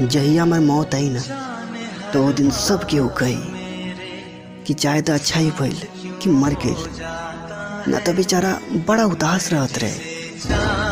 जहिया हमार मौत आई ना तो वो दिन सब के उकई कि चाहे तो अच्छा ही भइल कि मर गइल ना। तो बेचारा बड़ा उदास रहत रहे।